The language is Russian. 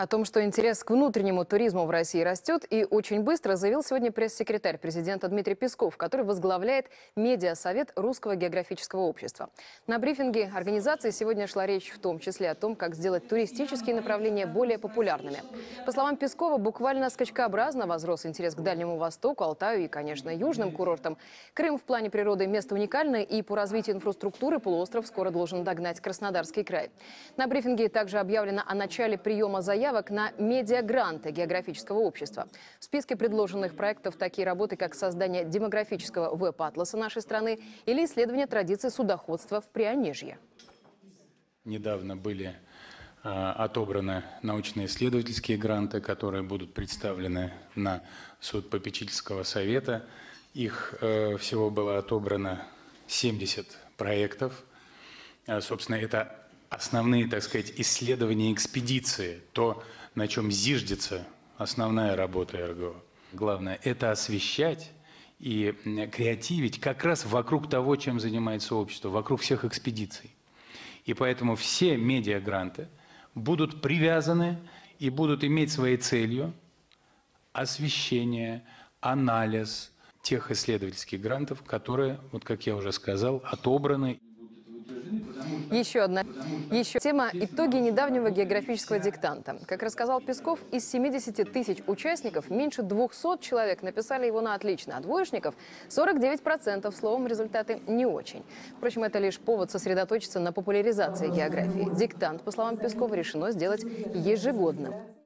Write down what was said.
О том, что интерес к внутреннему туризму в России растет и очень быстро, заявил сегодня пресс-секретарь президента Дмитрий Песков, который возглавляет Медиасовет Русского географического общества. На брифинге организации сегодня шла речь в том числе о том, как сделать туристические направления более популярными. По словам Пескова, буквально скачкообразно возрос интерес к Дальнему Востоку, Алтаю и, конечно, южным курортам. Крым в плане природы место уникальное, и по развитию инфраструктуры полуостров скоро должен догнать Краснодарский край. На брифинге также объявлено о начале приема заявок на медиагранты географического общества. В списке предложенных проектов такие работы, как создание демографического веб-атласа нашей страны или исследование традиций судоходства в Прионежье. Недавно были отобраны научно-исследовательские гранты, которые будут представлены на суд попечительского совета. Их всего было отобрано 70 проектов. Собственно, это основные, так сказать, исследования экспедиции, то, на чем зиждется основная работа РГО. Главное – это освещать и креативить как раз вокруг того, чем занимается общество, вокруг всех экспедиций. И поэтому все медиагранты будут привязаны и будут иметь своей целью освещение, анализ тех исследовательских грантов, которые, вот как я уже сказал, отобраны. Еще одна тема – итоги недавнего географического диктанта. Как рассказал Песков, из 70 тысяч участников меньше 200 человек написали его на отлично, а двоечников – 49%. Словом, результаты не очень. Впрочем, это лишь повод сосредоточиться на популяризации географии. Диктант, по словам Пескова, решено сделать ежегодным.